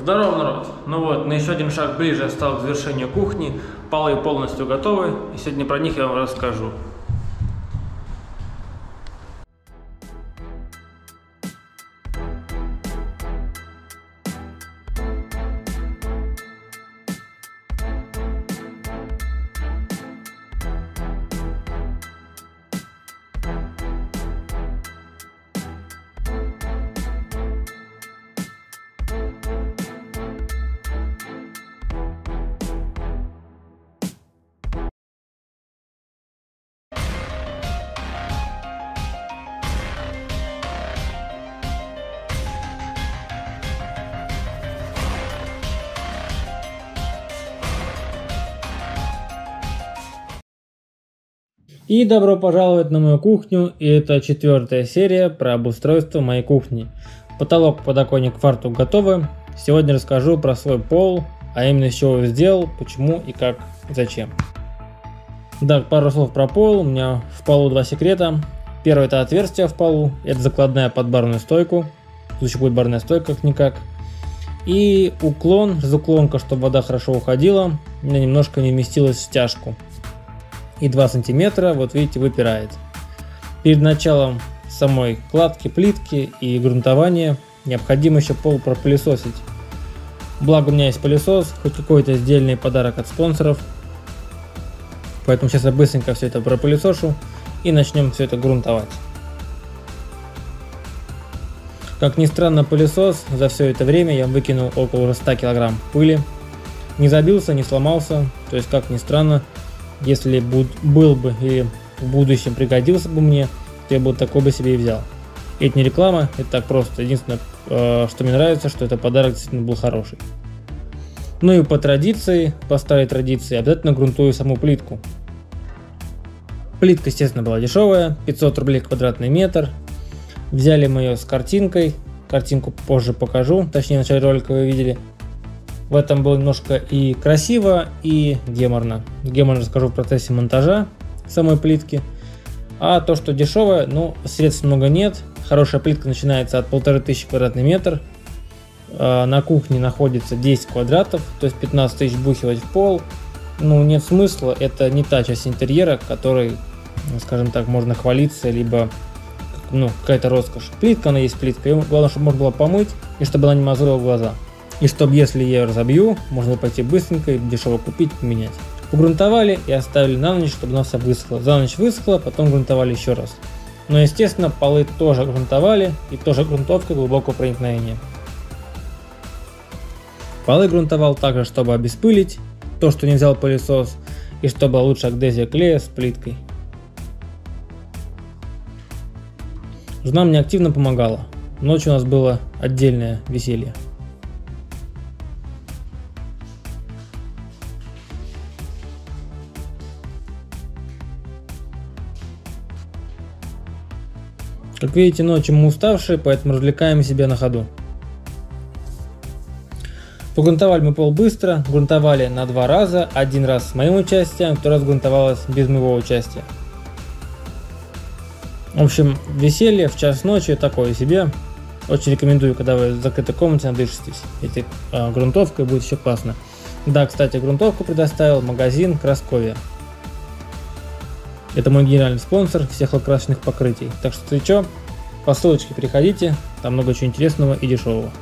Здорово, народ! Ну вот, на еще один шаг ближе я стал к завершению кухни. Полы полностью готовы, и сегодня про них я вам расскажу. И добро пожаловать на мою кухню, и это 4-я серия про обустройство моей кухни. Потолок, подоконник, фартук готовы. Сегодня расскажу про свой пол, а именно из чего я сделал, почему и как, зачем. Да, пару слов про пол. У меня в полу два секрета. Первое — это отверстие в полу, это закладная под барную стойку. Лучше будет барная стойка как-никак. И уклон, разуклонка, чтобы вода хорошо уходила. У меня немножко не вместилась в стяжку. И 2 сантиметра, вот видите, выпирает. Перед началом самой кладки, плитки и грунтования необходимо еще пол пропылесосить. Благо у меня есть пылесос, хоть какой-то сдельный подарок от спонсоров. Поэтому сейчас я быстренько все это пропылесошу и начнем все это грунтовать. Как ни странно, пылесос за все это время я выкинул около 100 кг пыли. Не забился, не сломался, то есть, как ни странно, если был бы и в будущем пригодился бы мне, то я бы такой бы себе и взял. И это не реклама, это так просто. Единственное, что мне нравится, что это подарок действительно был хороший. Ну и по традиции, по старой традиции, обязательно грунтую саму плитку. Плитка, естественно, была дешевая, 500 рублей квадратный метр. Взяли мы ее с картинкой, картинку позже покажу, точнее в начале ролика вы видели. В этом было немножко и красиво, и геморно. Геморно расскажу в процессе монтажа самой плитки. А то, что дешевое, ну, средств много нет. Хорошая плитка начинается от 1500 квадратный метр. На кухне находится 10 квадратов, то есть 15 тысяч бухивать в пол. Ну, нет смысла, это не та часть интерьера, которой, скажем так, можно хвалиться, либо, ну, какая-то роскошь. Плитка, она есть плитка, ее главное, чтобы можно было помыть, и чтобы она не мозолила глаза. И чтобы, если я ее разобью, можно пойти быстренько и дешево купить, поменять. Погрунтовали и оставили на ночь, чтобы она вся высохла. За ночь высохла, потом грунтовали еще раз. Но, естественно, полы тоже грунтовали, и тоже грунтовка глубокого проникновения. Полы грунтовал также, чтобы обеспылить то, что не взял пылесос, и чтобы была лучшая адгезия клея с плиткой. Жена мне активно помогала. Ночью у нас было отдельное веселье. Как видите, ночью мы уставшие, поэтому развлекаем себя на ходу. Погрунтовали мы пол быстро, грунтовали на 2 раза, 1 раз с моим участием, 2 раз грунтовалось без моего участия. В общем, веселье в час ночи такое себе. Очень рекомендую, когда вы в закрытой комнате надышитесь этой грунтовкой, будет еще классно. Да, кстати, грунтовку предоставил магазин Красковья. Это мой генеральный спонсор всех лакрасочных покрытий. Так что, если что, по ссылочке переходите, там много чего интересного и дешевого.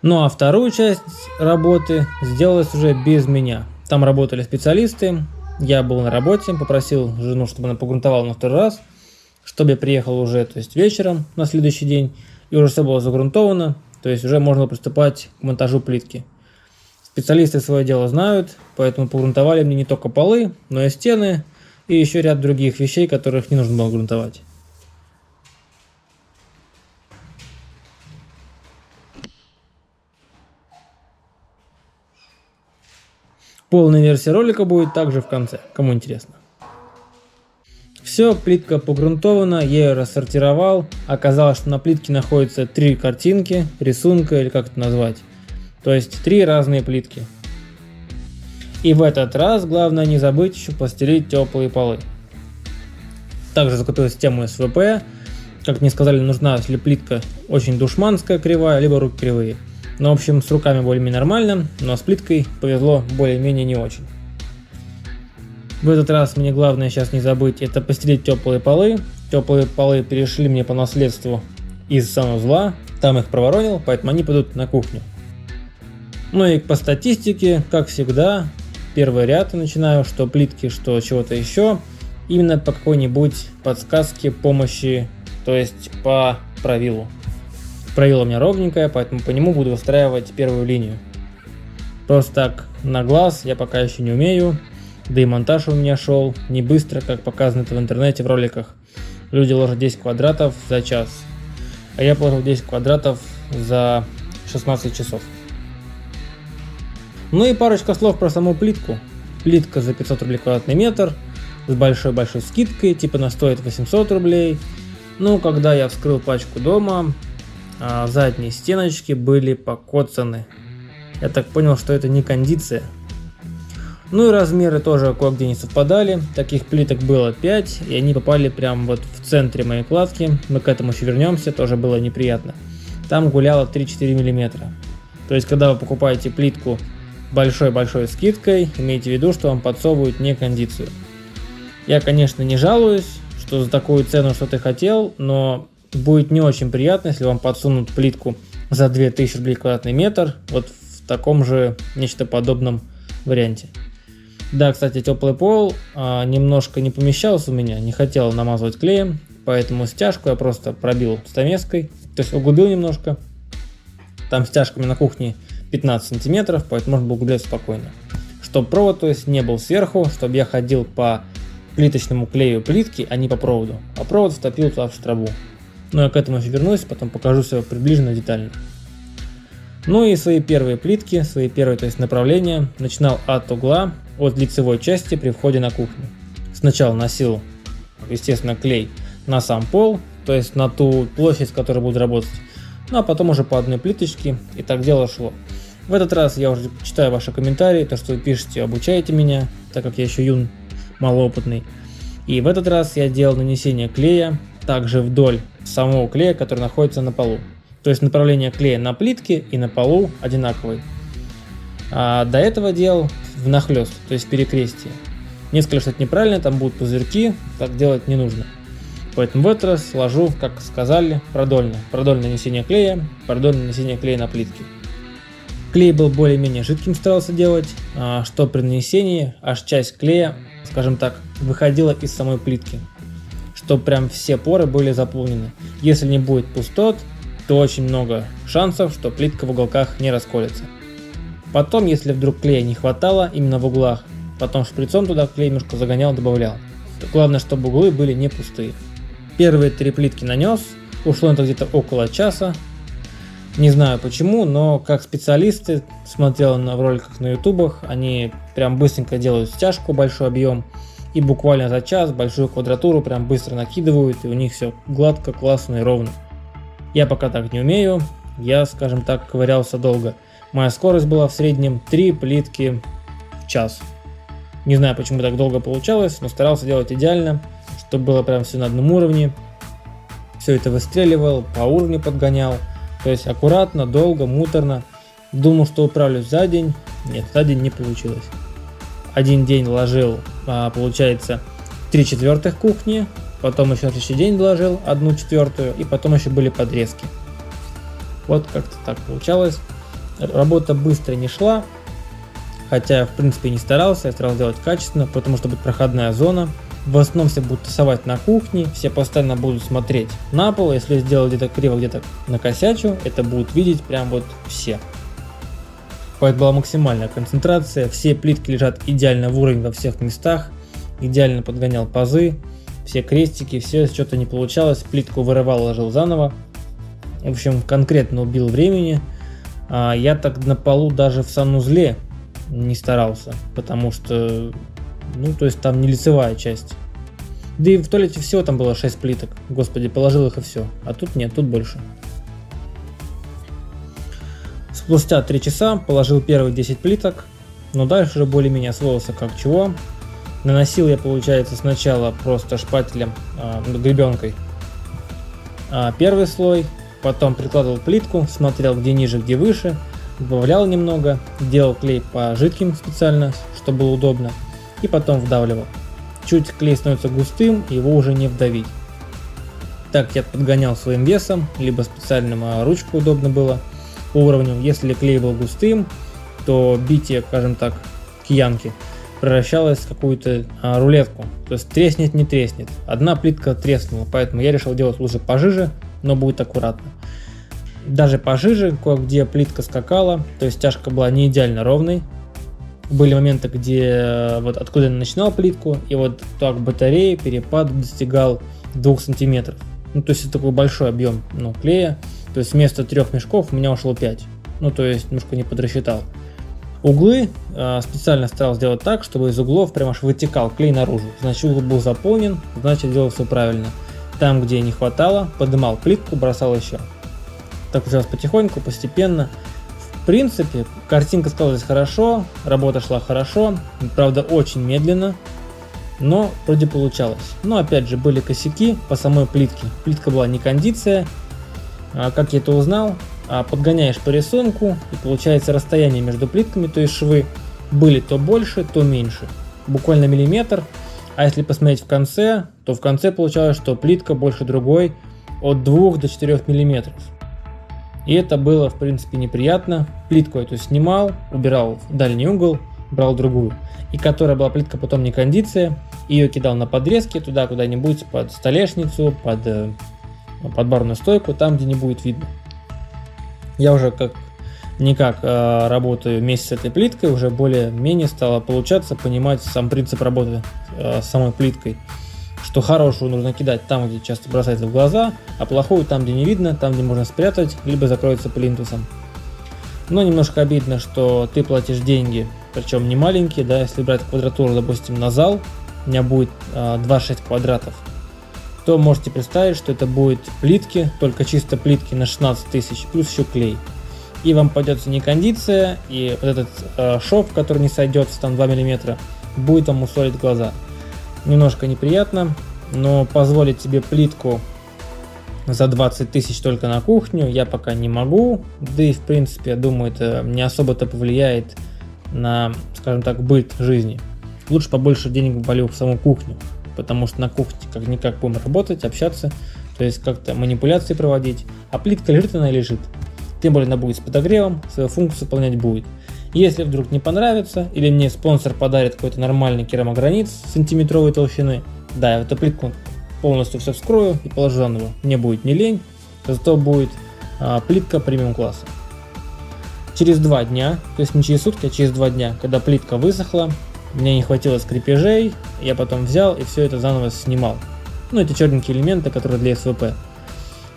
Ну а вторую часть работы сделалась уже без меня. Там работали специалисты, я был на работе, попросил жену, чтобы она погрунтовала на 2 раз, чтобы я приехал уже, то есть вечером на следующий день, и уже все было загрунтовано, то есть уже можно приступать к монтажу плитки. Специалисты свое дело знают, поэтому погрунтовали мне не только полы, но и стены, и еще ряд других вещей, которых не нужно было грунтовать. Полная версия ролика будет также в конце, кому интересно. Все, плитка погрунтована, я ее рассортировал. Оказалось, что на плитке находятся 3 картинки, рисунка или как это назвать. То есть 3 разные плитки. И в этот раз главное не забыть еще постелить теплые полы. Также закупил систему СВП, как мне сказали, нужна плитка очень душманская, кривая, либо руки кривые. Но, в общем, с руками более-менее нормально, но с плиткой повезло более-менее не очень. В этот раз мне главное сейчас не забыть, это постелить теплые полы. Теплые полы перешли мне по наследству из санузла, там их проворонил, поэтому они пойдут на кухню. Ну и по статистике, как всегда, первый ряд начинаю, что плитки, что чего-то еще, именно по какой-нибудь подсказке, помощи, то есть по правилу. Правило у меня ровненькое, поэтому по нему буду выстраивать первую линию. Просто так на глаз я пока еще не умею, да и монтаж у меня шел не быстро, как показано это в интернете, в роликах. Люди ложат 10 квадратов за час, а я положил 10 квадратов за 16 часов. Ну и парочка слов про саму плитку. Плитка за 500 рублей квадратный метр, с большой-большой скидкой, типа она стоит 800 рублей. Ну, когда я вскрыл пачку дома, задние стеночки были покоцаны. Я так понял, что это не кондиция. Ну и размеры тоже кое-где не совпадали. Таких плиток было 5, и они попали прям вот в центре моей кладки. Мы к этому еще вернемся, тоже было неприятно. Там гуляло 3-4 мм. То есть, когда вы покупаете плитку большой-большой скидкой, имейте в виду, что вам подсовывают не кондицию. Я, конечно, не жалуюсь, что за такую цену, что ты хотел, но будет не очень приятно, если вам подсунут плитку за 2000 рублей квадратный метр, вот в таком же, нечто подобном варианте. Да, кстати, теплый пол немножко не помещался у меня, не хотел намазывать клеем, поэтому стяжку я просто пробил стамеской, то есть углубил немножко. Там стяжками на кухне 15 сантиметров, поэтому можно было углублять спокойно. Чтобы провод, то есть, не был сверху, чтобы я ходил по плиточному клею плитки, а не по проводу, а провод втопил туда в штрабу. Но я к этому еще вернусь, потом покажу все приближенно, детально. Ну и свои первые плитки, свои первые, то есть, направления начинал от угла, от лицевой части при входе на кухню. Сначала носил, естественно, клей на сам пол, то есть на ту площадь, с которой буду работать. Ну а потом уже по одной плиточке, и так дело шло. В этот раз я уже читаю ваши комментарии, то, что вы пишете, обучаете меня, так как я еще юн, малоопытный. И в этот раз я делал нанесение клея также вдоль самого клея, который находится на полу. То есть направление клея на плитке и на полу одинаковые. А до этого делал внахлёст, то есть перекрестие. Мне сказали, что это неправильно, там будут пузырьки, так делать не нужно. Поэтому в этот раз ложу, как сказали, продольно. Продольное нанесение клея, продольное нанесение клея на плитке. Клей был более-менее жидким, старался делать, что при нанесении аж часть клея, скажем так, выходила из самой плитки, что прям все поры были заполнены. Если не будет пустот, то очень много шансов, что плитка в уголках не расколется. Потом, если вдруг клея не хватало именно в углах, потом шприцом туда клей немножко загонял, добавлял. Главное, чтобы углы были не пустые. Первые 3 плитки нанес, ушло это где-то около часа, не знаю почему, но как специалисты, смотрел в роликах на ютубах, они прям быстренько делают стяжку, большой объем, и буквально за час большую квадратуру прям быстро накидывают, и у них все гладко, классно и ровно. Я пока так не умею, я, скажем так, ковырялся долго. Моя скорость была в среднем 3 плитки в час. Не знаю, почему так долго получалось, но старался делать идеально, чтобы было прям все на одном уровне, все это выстреливал, по уровню подгонял, то есть аккуратно, долго, муторно. Думал, что управлюсь за день, нет, за день не получилось. Один день вложил, получается, 3/4 кухни, потом еще на следующий день вложил 1/4, и потом еще были подрезки. Вот как-то так получалось. Работа быстро не шла, хотя я, в принципе, не старался, я старался делать качественно, потому что будет проходная зона. В основном все будут тусовать на кухне, все постоянно будут смотреть на пол, если я сделал где-то криво, где-то накосячу, это будут видеть прям вот все. Поэтому была максимальная концентрация, все плитки лежат идеально в уровень во всех местах, идеально подгонял пазы, все крестики, все, что-то не получалось, плитку вырывал, ложил заново. В общем, конкретно убил времени, я так на полу даже в санузле не старался, потому что... Ну, то есть там не лицевая часть. Да и в туалете всего там было 6 плиток. Господи, положил их и все. А тут нет, тут больше. Спустя 3 часа положил первые 10 плиток. Но дальше уже более-менее освоился как чего. Наносил я, получается, сначала просто шпателем, гребенкой первый слой, потом прикладывал плитку, смотрел где ниже, где выше, добавлял немного, делал клей по жидким специально, чтобы было удобно, и потом вдавливал. Чуть клей становится густым, его уже не вдавить. Так я подгонял своим весом, либо специальным ручку удобно было по уровню. Если клей был густым, то битие, скажем так, киянки превращалось в какую-то рулетку, то есть треснет, не треснет. Одна плитка треснула, поэтому я решил делать лучше пожиже, но будет аккуратно. Даже пожиже, кое-где плитка скакала, то есть стяжка была не идеально ровной. Были моменты, где вот откуда я начинал плитку, и вот так батареи перепад достигал 2 сантиметров. Ну, то есть это такой большой объем, ну, клея, то есть вместо 3 мешков у меня ушло 5, ну, то есть немножко не подрасчитал. Углы специально старался сделать так, чтобы из углов прям аж вытекал клей наружу, значит угол был заполнен, значит делал все правильно. Там, где не хватало, поднимал плитку, бросал еще. Так вот сейчас потихоньку, постепенно. В принципе, картинка складывалась хорошо, работа шла хорошо, правда очень медленно, но вроде получалось. Но опять же были косяки по самой плитке, плитка была не кондиция, как я это узнал. Подгоняешь по рисунку, и получается расстояние между плитками, то есть швы были то больше, то меньше, буквально миллиметр. А если посмотреть в конце, то в конце получалось, что плитка больше другой от 2 до 4 миллиметров. И это было в принципе неприятно. Плитку эту снимал, убирал в дальний угол, брал другую. И которая была плитка потом не кондиция, ее кидал на подрезки туда куда-нибудь под столешницу, под барную стойку, там где не будет видно. Я уже как-никак работаю вместе с этой плиткой, уже более-менее стало получаться понимать сам принцип работы с самой плиткой. Что хорошую нужно кидать там, где часто бросается в глаза, а плохую там, где не видно, там, где можно спрятать, либо закроется плинтусом. Но немножко обидно, что ты платишь деньги, причем не маленькие, да, если брать квадратуру, допустим, на зал, у меня будет 26 квадратов, то можете представить, что это будет плитки, только чисто плитки на 16 тысяч, плюс еще клей. И вам пойдется не кондиция, и вот этот шов, который не сойдется, там 2 мм, будет вам усолить глаза. Немножко неприятно, но позволить себе плитку за 20 тысяч только на кухню я пока не могу. Да и в принципе, я думаю, это не особо-то повлияет на, скажем так, быт жизни. Лучше побольше денег ввалю в саму кухню. Потому что на кухне как-никак будем работать, общаться, то есть как-то манипуляции проводить, а плитка лежит, она и лежит. Тем более она будет с подогревом, свою функцию выполнять будет. Если вдруг не понравится, или мне спонсор подарит какой-то нормальный керамогранит сантиметровой толщины, да, я в эту плитку полностью все вскрою и положу заново, мне будет не лень, зато будет плитка премиум класса. Через 2 дня, то есть не через сутки, а через 2 дня, когда плитка высохла, мне не хватило скрепежей, я потом взял и все это заново снимал. Ну, эти черненькие элементы, которые для СВП.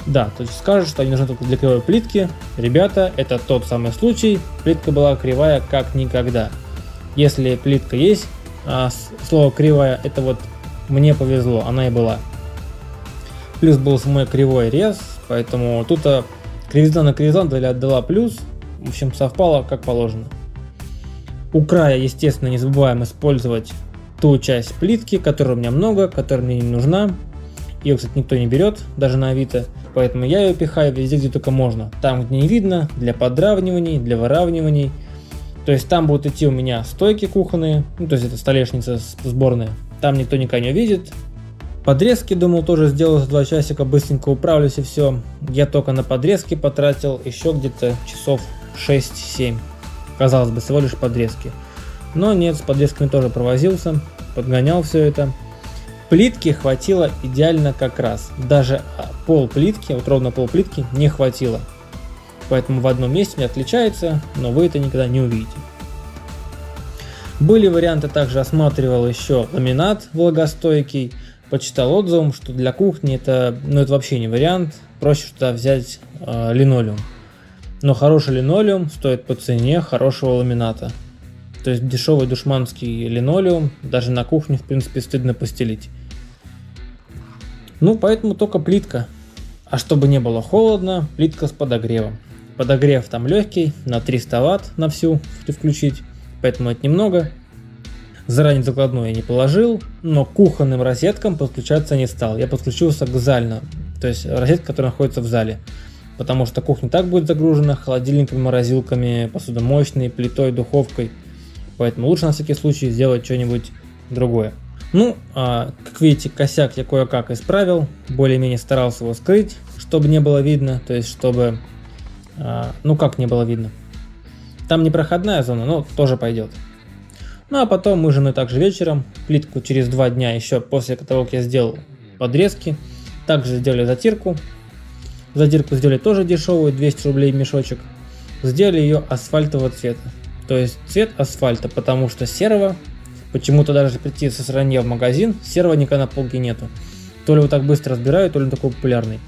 Да, то есть скажут, что они нужны только для кривой плитки. Ребята, это тот самый случай, плитка была кривая как никогда. Если плитка есть, слово кривая, это вот мне повезло, она и была. Плюс был самой кривой рез, поэтому тут кривизна на кривизну отдала плюс, в общем совпало как положено. У края, естественно, не забываем использовать ту часть плитки, которой у меня много, которая мне не нужна. Ее, кстати, никто не берет, даже на Авито, поэтому я ее пихаю везде, где только можно. Там, где не видно, для подравниваний, для выравниваний. То есть там будут идти у меня стойки кухонные, ну, то есть это столешница сборная. Там никто никогда не увидит. Подрезки, думал, тоже сделал за 2 часика, быстренько управлюсь и все. Я только на подрезки потратил еще где-то часов 6-7. Казалось бы, всего лишь подрезки. Но нет, с подрезками тоже провозился, подгонял все это. Плитки хватило идеально как раз. Даже пол плитки, вот ровно пол плитки не хватило. Поэтому в одном месте не отличается, но вы это никогда не увидите. Были варианты, также осматривал еще ламинат влагостойкий. Почитал отзывом, что для кухни это, ну, это вообще не вариант. Проще туда взять линолеум. Но хороший линолеум стоит по цене хорошего ламината. То есть дешевый душманский линолеум даже на кухне в принципе стыдно постелить. Ну поэтому только плитка. А чтобы не было холодно, плитка с подогревом. Подогрев там легкий, на 300 Вт на всю включить, поэтому это немного. Заранее закладную я не положил, но к кухонным розеткам подключаться не стал. Я подключился к зальному, то есть розетка, которая находится в зале. Потому что кухня так будет загружена холодильниками, морозилками, посудомоечной, плитой, духовкой. Поэтому лучше на всякий случай сделать что-нибудь другое. Ну, как видите, косяк я кое-как исправил, более-менее старался его скрыть, чтобы не было видно, то есть чтобы, ну как не было видно. Там не проходная зона, но тоже пойдет. Ну а потом мы с женой также вечером, плитку через 2 дня еще после того, как я сделал подрезки, также сделали затирку. Затирку сделали тоже дешевую, 200 рублей мешочек. Сделали ее асфальтового цвета, то есть цвет асфальта, потому что серого... Почему-то даже прийти со стороны в магазин, серого никогда на полке нету. То ли вот так быстро разбирают, то ли он такой популярный.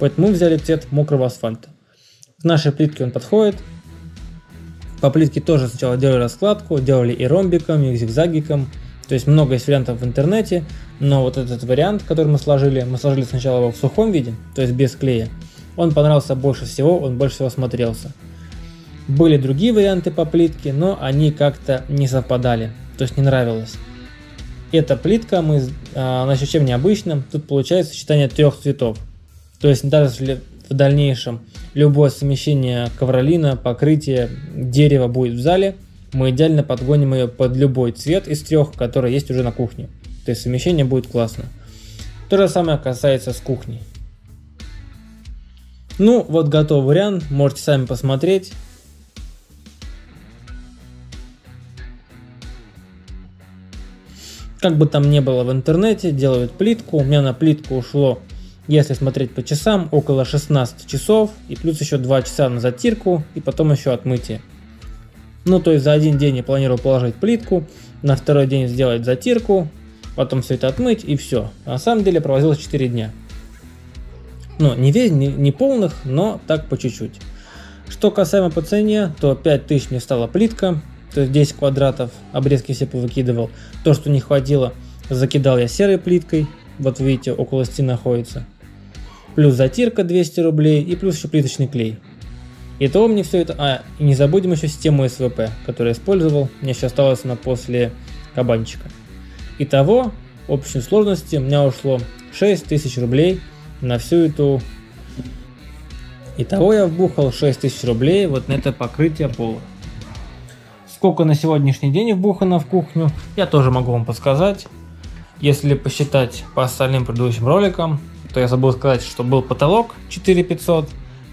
Поэтому мы взяли цвет мокрого асфальта. К нашей плитке он подходит. По плитке тоже сначала делали раскладку, делали и ромбиком, и зигзагиком. То есть много есть вариантов в интернете. Но вот этот вариант, который мы сложили сначала его в сухом виде, то есть без клея. Он понравился больше всего, он больше всего смотрелся. Были другие варианты по плитке, но они как-то не совпадали. То есть не нравилось. Эта плитка, она еще чем необычным, тут получается сочетание 3 цветов. То есть даже если в дальнейшем любое совмещение ковролина, покрытия, дерева будет в зале, мы идеально подгоним ее под любой цвет из 3, который есть уже на кухне. То есть совмещение будет классно. То же самое касается с кухней. Ну вот готов вариант, можете сами посмотреть. Как бы там ни было в интернете, делают плитку. У меня на плитку ушло, если смотреть по часам, около 16 часов. И плюс еще 2 часа на затирку и потом еще отмытие. Ну то есть за один день я планировал положить плитку, на второй день сделать затирку, потом все это отмыть и все. На самом деле провозилось 4 дня. Ну не весь, не полных, но так по чуть-чуть. Что касаемо по цене, то 5000 мне стала плитка. То есть 10 квадратов, обрезки все повыкидывал. То, что не хватило, закидал я серой плиткой. Вот видите, около стены находится. Плюс затирка 200 рублей и плюс еще плиточный клей. Итого мне все это... И не забудем еще систему СВП, которую я использовал. Мне еще осталось она после кабанчика. Итого, в общей сложности у меня ушло 6000 рублей на всю эту... Итого я вбухал 6000 рублей вот на это покрытие пола. Сколько на сегодняшний день вбухано в кухню, я тоже могу вам подсказать. Если посчитать по остальным предыдущим роликам, то я забыл сказать, что был потолок 4500,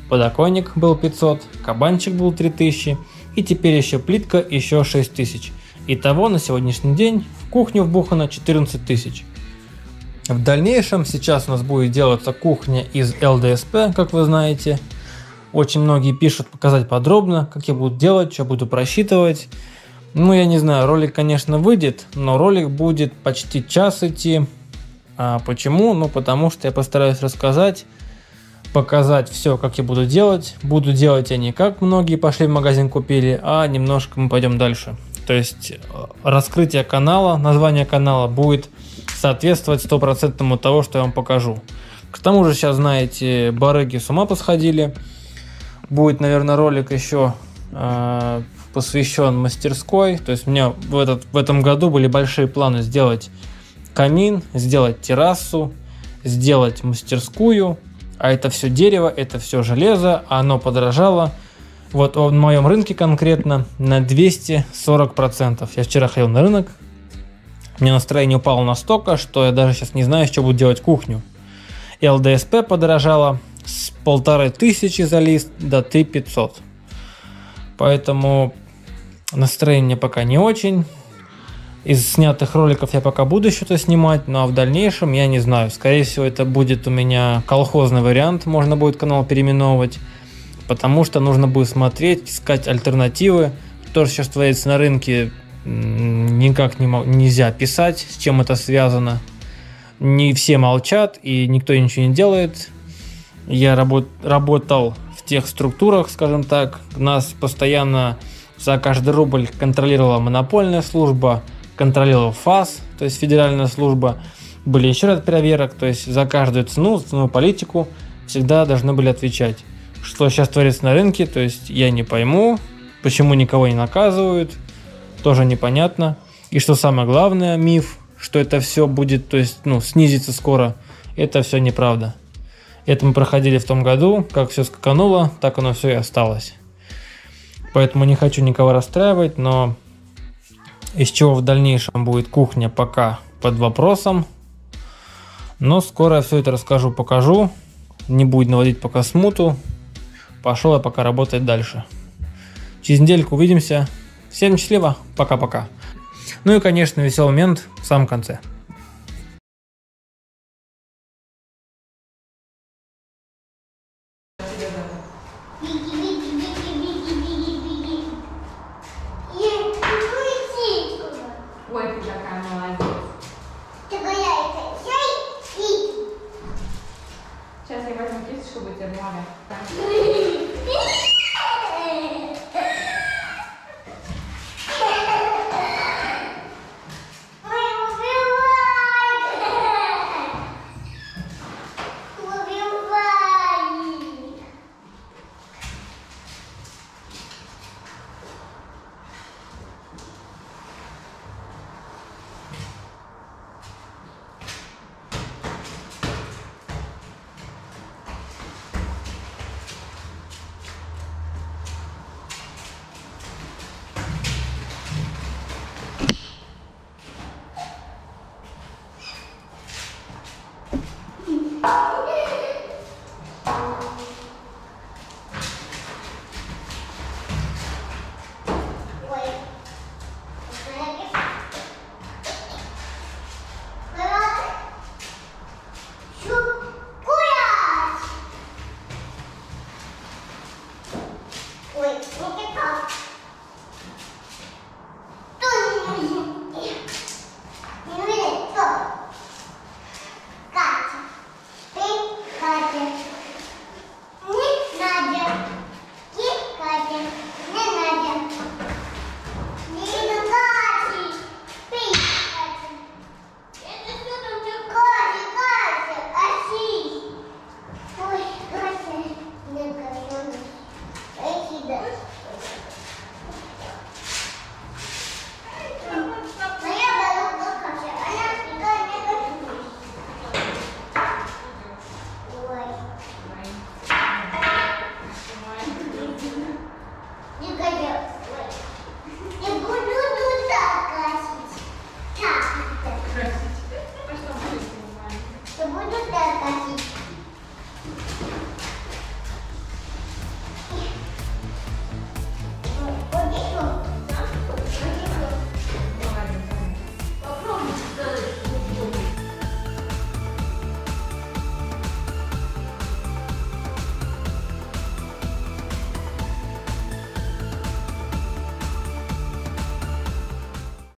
подоконник был 500, кабанчик был 3000 и теперь еще плитка еще 6000. Итого на сегодняшний день в кухню вбухано 14000. В дальнейшем сейчас у нас будет делаться кухня из ЛДСП, как вы знаете. Очень многие пишут показать подробно, как я буду делать, что буду просчитывать. Ну, я не знаю, ролик, конечно, выйдет, но ролик будет почти час идти. А почему? Ну, потому что я постараюсь рассказать, показать все, как я буду делать. Буду делать я не как многие пошли в магазин купили, а немножко мы пойдем дальше. То есть раскрытие канала, название канала будет соответствовать 100% того, что я вам покажу. К тому же сейчас, знаете, барыги с ума посходили. Будет, наверное, ролик еще посвящен мастерской. То есть у меня в этом году были большие планы сделать камин, сделать террасу, сделать мастерскую. А это все дерево, это все железо, оно подорожало. Вот в моем рынке конкретно на 240%. Я вчера ходил на рынок, мне настроение упало настолько, что я даже сейчас не знаю, что буду делать кухню. ЛДСП подорожало с 1500 за лист до 3500, поэтому настроение пока не очень. Из снятых роликов я пока буду что-то снимать, ну а в дальнейшем я не знаю, скорее всего это будет у меня колхозный вариант, можно будет канал переименовывать, потому что нужно будет смотреть, искать альтернативы. То, что сейчас творится на рынке, никак нельзя писать, с чем это связано. Не все молчат и никто ничего не делает. Я работал в тех структурах, скажем так, нас постоянно за каждый рубль контролировала монопольная служба, контролировала ФАС, то есть федеральная служба, были еще ряд проверок, то есть за каждую цену, ценовую политику всегда должны были отвечать. Что сейчас творится на рынке, то есть я не пойму, почему никого не наказывают, тоже непонятно. И что самое главное, миф, что это все будет, то есть, ну, снизится скоро, это все неправда. Это мы проходили в том году, как все скакануло, так оно все и осталось. Поэтому не хочу никого расстраивать, но из чего в дальнейшем будет кухня, пока под вопросом. Но скоро все это расскажу, покажу. Не будет наводить пока смуту. Пошел я пока работать дальше. Через недельку увидимся. Всем счастливо, пока-пока. Ну и, конечно, веселый момент в самом конце. Сейчас я возьму кисточку, чтобы тебя помогать.